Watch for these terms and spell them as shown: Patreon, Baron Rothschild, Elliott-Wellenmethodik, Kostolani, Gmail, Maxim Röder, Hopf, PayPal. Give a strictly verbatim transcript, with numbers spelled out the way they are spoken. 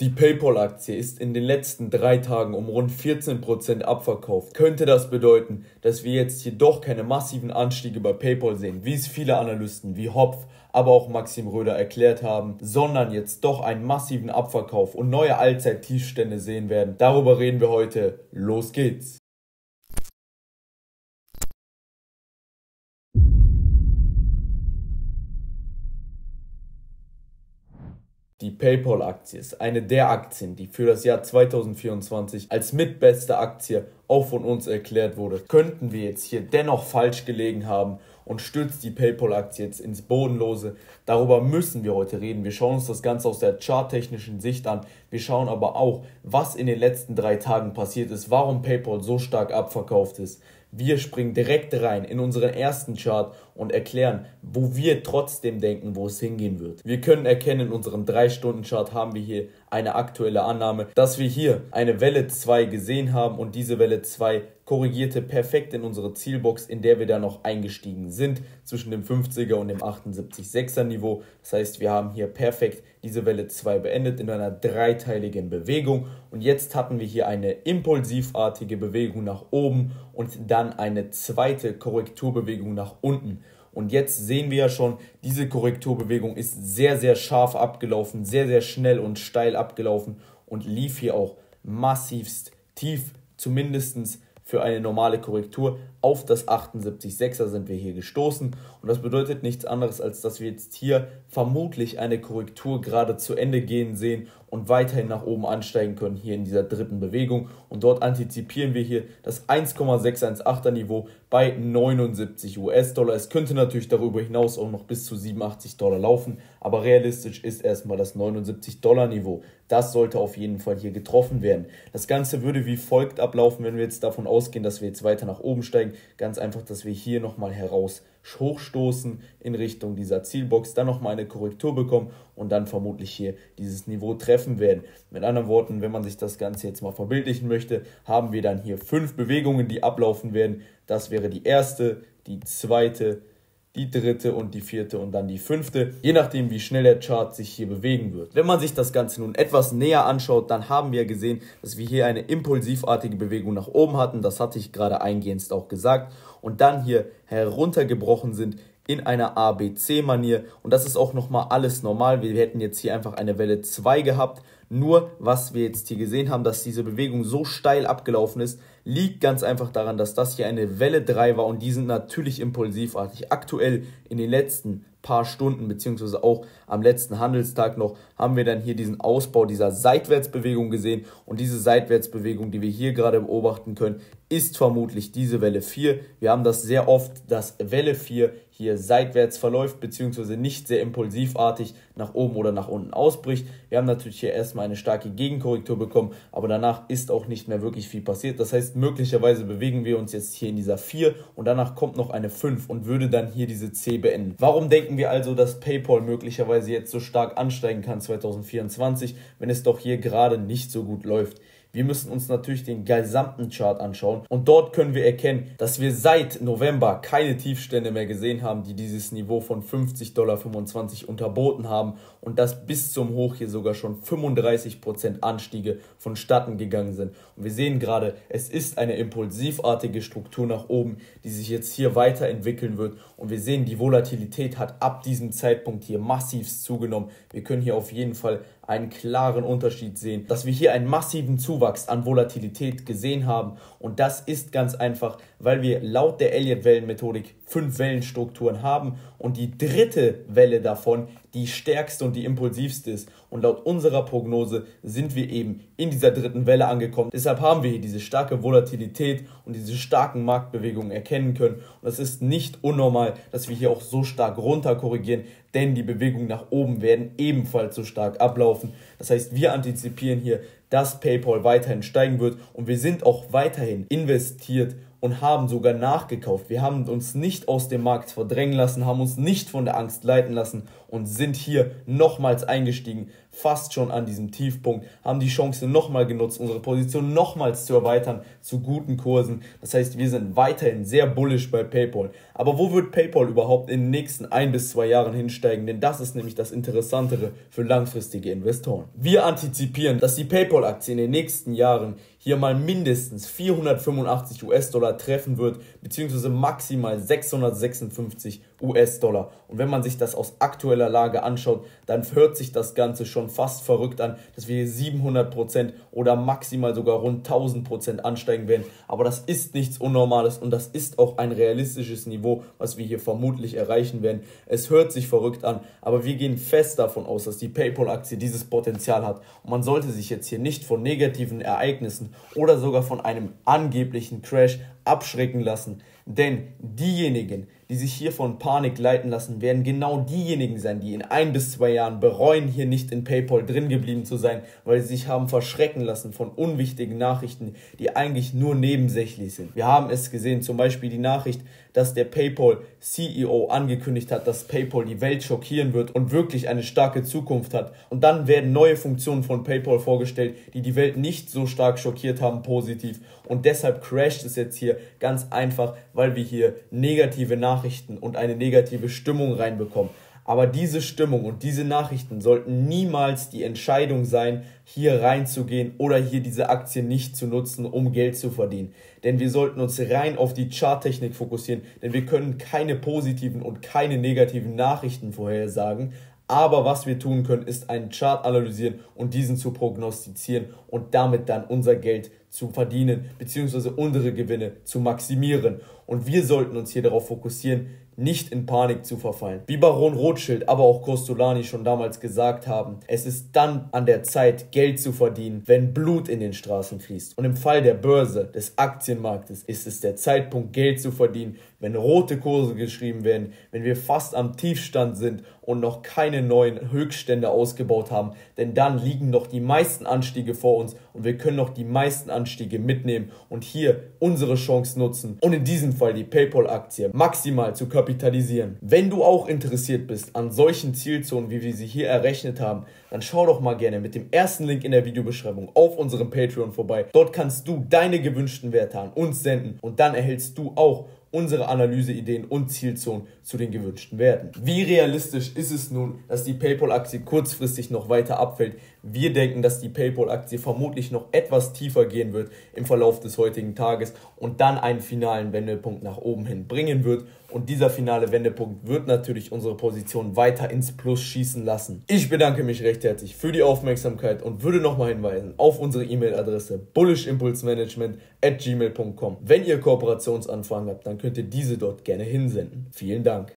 Die PayPal-Aktie ist in den letzten drei Tagen um rund vierzehn Prozent abverkauft. Könnte das bedeuten, dass wir jetzt hier doch keine massiven Anstiege bei PayPal sehen, wie es viele Analysten wie Hopf, aber auch Maxim Röder erklärt haben, sondern jetzt doch einen massiven Abverkauf und neue Allzeit-Tiefstände sehen werden? Darüber reden wir heute. Los geht's! Die PayPal-Aktie ist eine der Aktien, die für das Jahr zweitausendvierundzwanzig als mitbeste Aktie auch von uns erklärt wurde. Könnten wir jetzt hier dennoch falsch gelegen haben und stürzt die PayPal-Aktie jetzt ins Bodenlose? Darüber müssen wir heute reden. Wir schauen uns das Ganze aus der charttechnischen Sicht an. Wir schauen aber auch, was in den letzten drei Tagen passiert ist, warum PayPal so stark abverkauft ist. Wir springen direkt rein in unseren ersten Chart und erklären, wo wir trotzdem denken, wo es hingehen wird. Wir können erkennen, in unserem drei Stunden Chart haben wir hier eine aktuelle Annahme, dass wir hier eine Welle zwei gesehen haben und diese Welle zwei korrigierte perfekt in unsere Zielbox, in der wir dann noch eingestiegen sind, zwischen dem fünfziger und dem achtundsiebzig Komma sechser Niveau. Das heißt, wir haben hier perfekt diese Welle zwei beendet in einer dreiteiligen Bewegung und jetzt hatten wir hier eine impulsivartige Bewegung nach oben und dann eine zweite Korrekturbewegung nach unten. Und jetzt sehen wir ja schon, diese Korrekturbewegung ist sehr, sehr scharf abgelaufen, sehr, sehr schnell und steil abgelaufen und lief hier auch massivst tief, zumindest für eine normale Korrektur. Auf das achtundsiebzig Komma sechser sind wir hier gestoßen und das bedeutet nichts anderes, als dass wir jetzt hier vermutlich eine Korrektur gerade zu Ende gehen sehen und weiterhin nach oben ansteigen können hier in dieser dritten Bewegung und dort antizipieren wir hier das eins Komma sechs eins achter Niveau bei neunundsiebzig US-Dollar. Es könnte natürlich darüber hinaus auch noch bis zu siebenundachtzig Dollar laufen, aber realistisch ist erstmal das neunundsiebzig Dollar Niveau. Das sollte auf jeden Fall hier getroffen werden. Das Ganze würde wie folgt ablaufen, wenn wir jetzt davon ausgehen, dass wir jetzt weiter nach oben steigen. Ganz einfach, dass wir hier nochmal heraus hochstoßen in Richtung dieser Zielbox, dann nochmal eine Korrektur bekommen und dann vermutlich hier dieses Niveau treffen werden. Mit anderen Worten, wenn man sich das Ganze jetzt mal verbildlichen möchte, haben wir dann hier fünf Bewegungen, die ablaufen werden. Das wäre die erste, die zweite, die dritte und die vierte und dann die fünfte, je nachdem wie schnell der Chart sich hier bewegen wird. Wenn man sich das Ganze nun etwas näher anschaut, dann haben wir gesehen, dass wir hier eine impulsivartige Bewegung nach oben hatten, das hatte ich gerade eingehend auch gesagt, und dann hier heruntergebrochen sind in einer A B C-Manier und das ist auch nochmal alles normal. Wir hätten jetzt hier einfach eine Welle zwei gehabt, nur was wir jetzt hier gesehen haben, dass diese Bewegung so steil abgelaufen ist, liegt ganz einfach daran, dass das hier eine Welle drei war und die sind natürlich impulsivartig. Aktuell in den letzten paar Stunden beziehungsweise auch am letzten Handelstag noch haben wir dann hier diesen Ausbau dieser Seitwärtsbewegung gesehen und diese Seitwärtsbewegung, die wir hier gerade beobachten können, ist vermutlich diese Welle vier. Wir haben das sehr oft, dass Welle vier hier seitwärts verläuft beziehungsweise nicht sehr impulsivartig nach oben oder nach unten ausbricht. Wir haben natürlich hier erstmal eine starke Gegenkorrektur bekommen, aber danach ist auch nicht mehr wirklich viel passiert. Das heißt, möglicherweise bewegen wir uns jetzt hier in dieser vier und danach kommt noch eine fünf und würde dann hier diese C beenden. Warum denken wir also, dass PayPal möglicherweise jetzt so stark ansteigen kann zweitausendvierundzwanzig, wenn es doch hier gerade nicht so gut läuft? Wir müssen uns natürlich den gesamten Chart anschauen und dort können wir erkennen, dass wir seit November keine Tiefstände mehr gesehen haben, die dieses Niveau von fünfzig Komma fünfundzwanzig Dollar unterboten haben und dass bis zum Hoch hier sogar schon fünfunddreißig Prozent Anstiege vonstatten gegangen sind. Und wir sehen gerade, es ist eine impulsivartige Struktur nach oben, die sich jetzt hier weiterentwickeln wird und wir sehen, die Volatilität hat ab diesem Zeitpunkt hier massiv zugenommen. Wir können hier auf jeden Fall einen klaren Unterschied sehen, dass wir hier einen massiven Zuwachs an Volatilität gesehen haben und das ist ganz einfach, weil wir laut der Elliott-Wellenmethodik fünf Wellenstrukturen haben und die dritte Welle davon die stärkste und die impulsivste ist und laut unserer Prognose sind wir eben in dieser dritten Welle angekommen. Deshalb haben wir hier diese starke Volatilität und diese starken Marktbewegungen erkennen können und es ist nicht unnormal, dass wir hier auch so stark runter korrigieren, denn die Bewegungen nach oben werden ebenfalls so stark ablaufen. Das heißt, wir antizipieren hier, dass PayPal weiterhin steigen wird und wir sind auch weiterhin investiert und haben sogar nachgekauft. Wir haben uns nicht aus dem Markt verdrängen lassen, haben uns nicht von der Angst leiten lassen und sind hier nochmals eingestiegen, fast schon an diesem Tiefpunkt, haben die Chance nochmal genutzt, unsere Position nochmals zu erweitern zu guten Kursen. Das heißt, wir sind weiterhin sehr bullish bei PayPal. Aber wo wird PayPal überhaupt in den nächsten ein bis zwei Jahren hinsteigen? Denn das ist nämlich das Interessantere für langfristige Investoren. Wir antizipieren, dass die PayPal-Aktie in den nächsten Jahren hier mal mindestens vierhundertfünfundachtzig US-Dollar treffen wird, beziehungsweise maximal sechshundertsechsundfünfzig US-Dollar. Und wenn man sich das aus aktueller Lage anschaut, dann hört sich das Ganze schon fast verrückt an, dass wir siebenhundert Prozent oder maximal sogar rund tausend Prozent ansteigen werden. Aber das ist nichts Unnormales und das ist auch ein realistisches Niveau, was wir hier vermutlich erreichen werden. Es hört sich verrückt an, aber wir gehen fest davon aus, dass die PayPal-Aktie dieses Potenzial hat. Und man sollte sich jetzt hier nicht von negativen Ereignissen oder sogar von einem angeblichen Crash abschrecken lassen. Denn diejenigen, die sich hier von Panik leiten lassen, werden genau diejenigen sein, die in ein bis zwei Jahren bereuen, hier nicht in PayPal drin geblieben zu sein, weil sie sich haben verschrecken lassen von unwichtigen Nachrichten, die eigentlich nur nebensächlich sind. Wir haben es gesehen, zum Beispiel die Nachricht, dass der PayPal-C E O angekündigt hat, dass PayPal die Welt schockieren wird und wirklich eine starke Zukunft hat. Und dann werden neue Funktionen von PayPal vorgestellt, die die Welt nicht so stark schockiert haben, positiv. Und deshalb crasht es jetzt hier ganz einfach, weil wir hier negative Nachrichten und eine negative Stimmung reinbekommen. Aber diese Stimmung und diese Nachrichten sollten niemals die Entscheidung sein, hier reinzugehen oder hier diese Aktie nicht zu nutzen, um Geld zu verdienen. Denn wir sollten uns rein auf die Charttechnik fokussieren, denn wir können keine positiven und keine negativen Nachrichten vorhersagen. Aber was wir tun können, ist einen Chart analysieren und diesen zu prognostizieren und damit dann unser Geld zu verdienen bzw. unsere Gewinne zu maximieren. Und wir sollten uns hier darauf fokussieren, nicht in Panik zu verfallen. Wie Baron Rothschild, aber auch Kostolani schon damals gesagt haben, es ist dann an der Zeit, Geld zu verdienen, wenn Blut in den Straßen fließt. Und im Fall der Börse, des Aktienmarktes, ist es der Zeitpunkt, Geld zu verdienen, wenn rote Kurse geschrieben werden, wenn wir fast am Tiefstand sind und noch keine neuen Höchststände ausgebaut haben. Denn dann liegen noch die meisten Anstiege vor uns und wir können noch die meisten Anstiege mitnehmen und hier unsere Chance nutzen und in diesem Fall die PayPal-Aktie maximal zu kapitalisieren. Wenn du auch interessiert bist an solchen Zielzonen, wie wir sie hier errechnet haben, dann schau doch mal gerne mit dem ersten Link in der Videobeschreibung auf unserem Patreon vorbei. Dort kannst du deine gewünschten Werte an uns senden und dann erhältst du auch unsere Analyseideen und Zielzonen zu den gewünschten Werten. Wie realistisch ist es nun, dass die PayPal-Aktie kurzfristig noch weiter abfällt? Wir denken, dass die PayPal-Aktie vermutlich noch etwas tiefer gehen wird im Verlauf des heutigen Tages und dann einen finalen Wendepunkt nach oben hin bringen wird. Und dieser finale Wendepunkt wird natürlich unsere Position weiter ins Plus schießen lassen. Ich bedanke mich recht herzlich für die Aufmerksamkeit und würde nochmal hinweisen auf unsere E-Mail-Adresse bullishimpulsemanagement at gmail punkt com. Wenn ihr Kooperationsanfragen habt, dann könnt ihr diese dort gerne hinsenden. Vielen Dank.